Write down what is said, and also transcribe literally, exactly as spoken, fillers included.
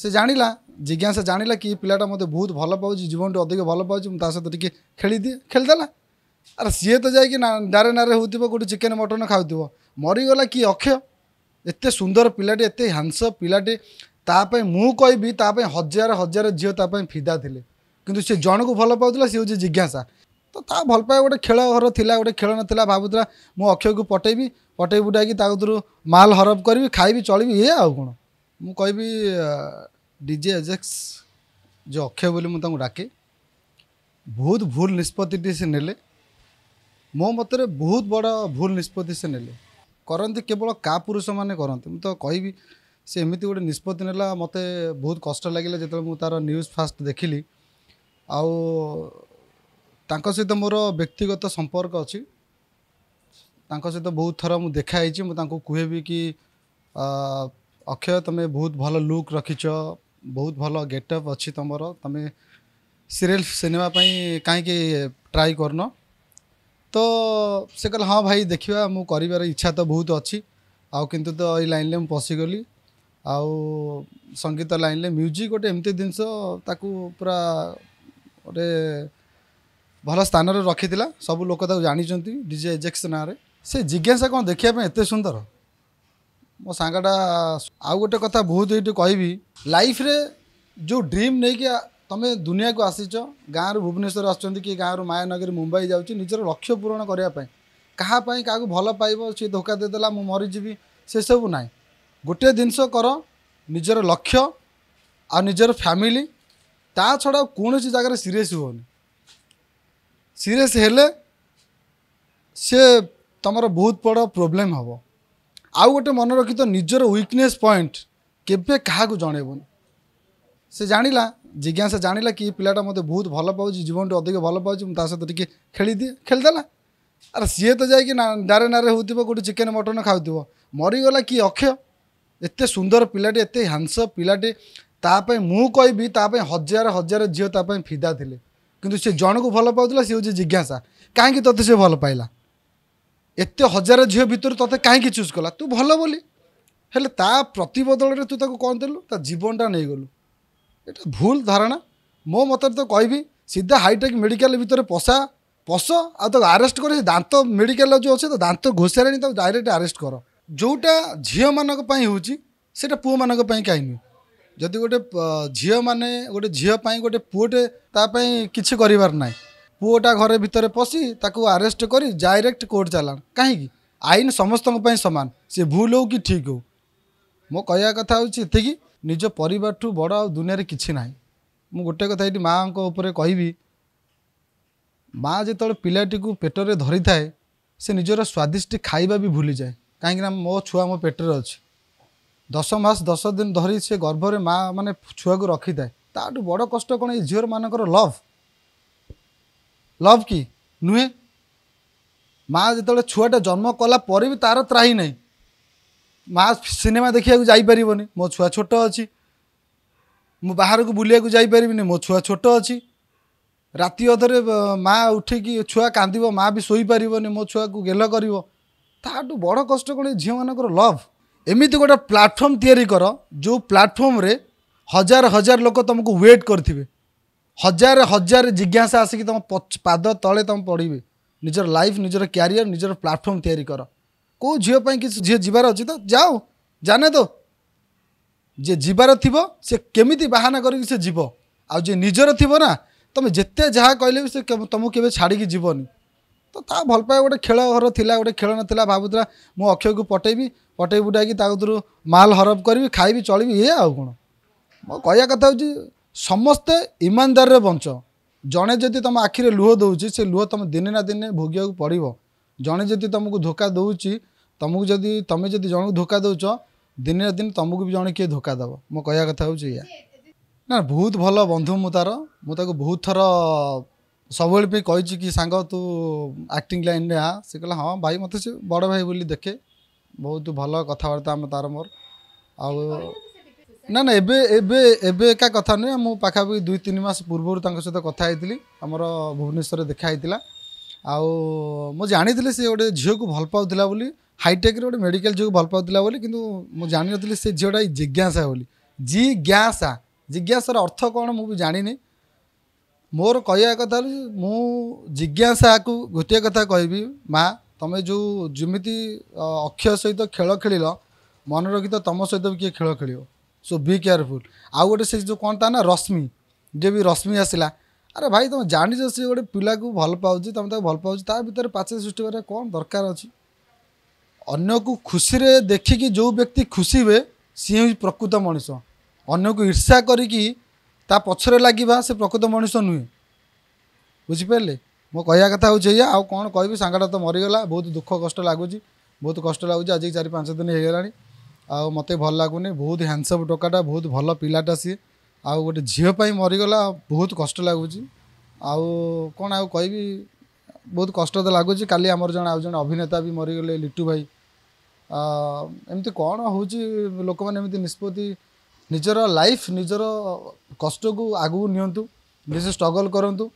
से जाणिला जिज्ञासा जाणिला कि पिलाटा मत बहुत भल पाऊँ जीवन टू अधिक भल पाँच सहित टी खेली खेलीदेला अरे सी तो जाए नारे नारे हो गोटे चिकेन मटन खाऊ मरीगला कि अक्षय एत सुंदर पिलाटे एत हांस पिलाटे तापाई मु कहबी तापाई हजार हजार झील तापाई फिदा थे कि सी जन को भल पाला सी हूँ जिज्ञासा तो ता भल पाए गोटे खेल घर था गोटे खेल ना भावुला मु अक्षय को पटेबी पटे पुटाई ताकूर माल हरप करी खाइबी चलबी ये आ कौन मु कहबी डीजे एजेक्स जो अक्षय बोली मुझे डाके बहुत भूल निष्पत्ति से नेले मो मतरे बहुत बड़ा भूल निष्पत्ति से नेले करती केवल का पुरुष मैंने करती मुझे तो कहबी से एमती गोटे निष्पत्ति नेला मत बहुत कष्ट लगे जो मुझे तार न्यूज फास्ट देखिली आउ तांक सहित मोर व्यक्तिगत संपर्क अच्छी तांक सहित बहुत थर मुझे देखाई मुझे कहेबी कि अक्षय तुम्हें बहुत भल लुक रखिच बहुत भल गेटअप अच्छी तुमर तुम्हें सीरियल सिनेमा कहीं ट्राई करन तो से कहला हाँ भाई देखा मु कर इच्छा तो बहुत अच्छी आउ किंतु तो ये लाइन में पशिगली आउ संगीत लाइन में म्यूजिक गोटे एमती जिनस पूरा गोटे भल स्थान रखी सब लोक जानी डीजे एजेक्स ना से जिज्ञासा कौन देखापी एत सुंदर मो सांगटा आउ गोटे कथा बहुत ये कहबी लाइफ रे जो ड्रीम नहीं कि तुम्हें दुनिया को आसीच गाँव भुवनेश्वर आसुँच कि गाँव मायानगरी मुंबई जाऊँच निजर लक्ष्य पूरण करने क्या क्या भल पाइब सी धोखा देदेला मु मरीजी से सब ना गोटे जिनस कर निजर लक्ष्य आ निजर फैमिली ता छड़ा कौन सी जगह सीरीयस होनी सीरीयस हेले से तुम बहुत बड़ प्रोब्लेम हम आउ गोटे मन रखित निजर वीकनेस पॉइंट केबे क्या जनइबन से जाणिला जिज्ञासा जाणिला कि पिलाटा मत बहुत भल पाऊँ जीवन टू अधिक भल पाँच सहित टी खेली खेलीदेला अरे सी तो जाए नारे नारे हो गोटे चिकेन मटन खाऊ मरीगला कि अक्षय एत सुंदर पिलाटे एत हांस पिलाटे तापाई मु कहबी तापाई हजार हजार झील तापाई फिदा थे कि सी जन को भल पाला सी हूँ जिज्ञासा कहीं तोते सी भल पाइला एत हजार झील भितर तोते कहीं चूज कला तू भल बोली हेले ता प्रति बदल तू ताको कौन देलु ता जीवनटा नहीं गलु एटा भूल धारणा मो मतलब तो कहबी सीधा हाईटेक मेडिकल भितर पशा पश आग आरेस्ट कर दांत मेडिकल जो अच्छे तो दांत घोषारे तो डायरेक्ट आरेस्ट कर जोटा झील मानी हूँ से पुओ मान कहीं नुह जदि गोटे झील मैंने गोटे झील गोटे पुओटे ताकि करार पुओटा घर भितर पशि ताकू आरेस्ट कर डायरेक्ट कोर्ट चलाण कहीं आईन समस्त सामान सी भूल हो कि ठीक हो मो कह कथा होगी निज परिवार बड़ आ दुनिया किसी ना मु गोटे कथा ये माँ कहबी माँ जो पिलाटी को पेटर धरी थाए से निजर स्वादिष्ट खाइबा भी भूली जाए कहीं मो छुआ मो पेटर अच्छे दस मास दस दिन धरी से गर्भर माँ मैंने छुआ को रखी थाए ताठू बड़ कष्ट कौन झील मानकर लव लव की नुहे माँ जो छुआटा जन्म कला पर भी तार त्राही ना माँ सिनेमा देखा जापर मो छुआ छोट अच्छी मु बाहर को बुलाया जापर मो छुआ छोट अच्छी राति अधरे माँ उठिक छुआ कांद माँ भी शोपर मो छुआ को गेल कर ताठू बड़ कष्ट कौन झील मानकर लव एमती गोटे प्लाटफर्म तैयारी कर जो प्लाटफर्म रे हजार हजार लोक तुमको वेट करेंगे हजार हजार जिज्ञासा आसिक तुम पाद तले तुम पढ़वे निजर लाइफ निजर क्यारियर निजर प्लाटफर्म तैयारी कर कौ झीलपाई कि झी जीवार अच्छी तो जाओ जाने तो जे जीवार थी से केमी बाहाना करी से जीव आज निजर थी ना तुम जिते जहाँ कहले से तुमको केवे छाड़ी जीवनी तो ता भल पाए गोटे खेल घर था गोटे खेल ना भावुला मु अक्षय को पटेबी पटे पुटाई ताकूर माल हरप करी खाइबी चलबी ये आ कौन मो कह कथा हो समस्ते ईमानदार बंच जड़े जदि तुम आखिरे लुह दौर से लुह तुम दिने ना दिने भोगिया पड़ो जड़े जदि तुमको धोखा दौच तुमको जदि तुम जब जन को धोखा दौच दिने ना दिन तुमको भी जड़े किए धोखा देव मो कह कथा हूँ या ना बहुत भल बंधु मु तार मुझे बहुत थर सब कही कि सांग तू आक्टिंग लाइन में आ सी कहला हाँ भाई मत से बड़ भाई बोली देखे बहुत भल कथबार्ता आम तार मोर आ ना ना एबे एबे एबे एका कथा नुहे मु पाखापाखि दुई तीन मास पूर्व सहित कथा होती आमर भुवनेश्वर देखाही आउ जानी से गोटे झील को भल पाला हाईटेक गोटे मेडिकल झील को भल पाला कि जानी नी से झीलटा जिज्ञासा बोली जिज्ञासा जिज्ञासार अर्थ कौन मुझे जानी मोर कह कथा मु जिज्ञासा को गोटे कथा कहबी माँ तुम जो जमी अक्षय सहित खेल खेल मन रखी तो तुम सहित भी किए खेल खेल सो बी केयरफुल। आउ गोटे से जो कौन था ना रश्मि जे भी रश्मि आसला अरे भाई तुम जान सी गोटे पिला को भल पाँच तुम भल पाँच ता भर पाचे सृष्टि करें कौन दरकार अच्छी अन्न को खुशी रे देखिकी जो व्यक्ति खुशी हुए सी हूँ प्रकृत मनीष अन्न को ईर्षा करी ता पछरे लगे से प्रकृत मनीष नुहे बुझिपारे मो कह कथा हो आउ कौन कहबी सांगटा तो मरीगला बहुत दुख कष्ट लगुच बहुत कष्ट लगुच आज चार पांच दिन हो गला आ मत भल लगुनि बहुत हैंडसम टोकाटा बहुत भल पिलाटा सी आ गोटे झीपाई मरीगला बहुत कष्ट लगुच कौन आउ कह बहुत कष्ट तो लगुच काली आमर जन आज जन अभिनेता भी मरीगले लिट्टू भाई एमती कौन हूँ लोक मैंने निष्पत्ति निजर लाइफ निजर कष्ट को आगू नियंतु स्ट्रगल करंतु।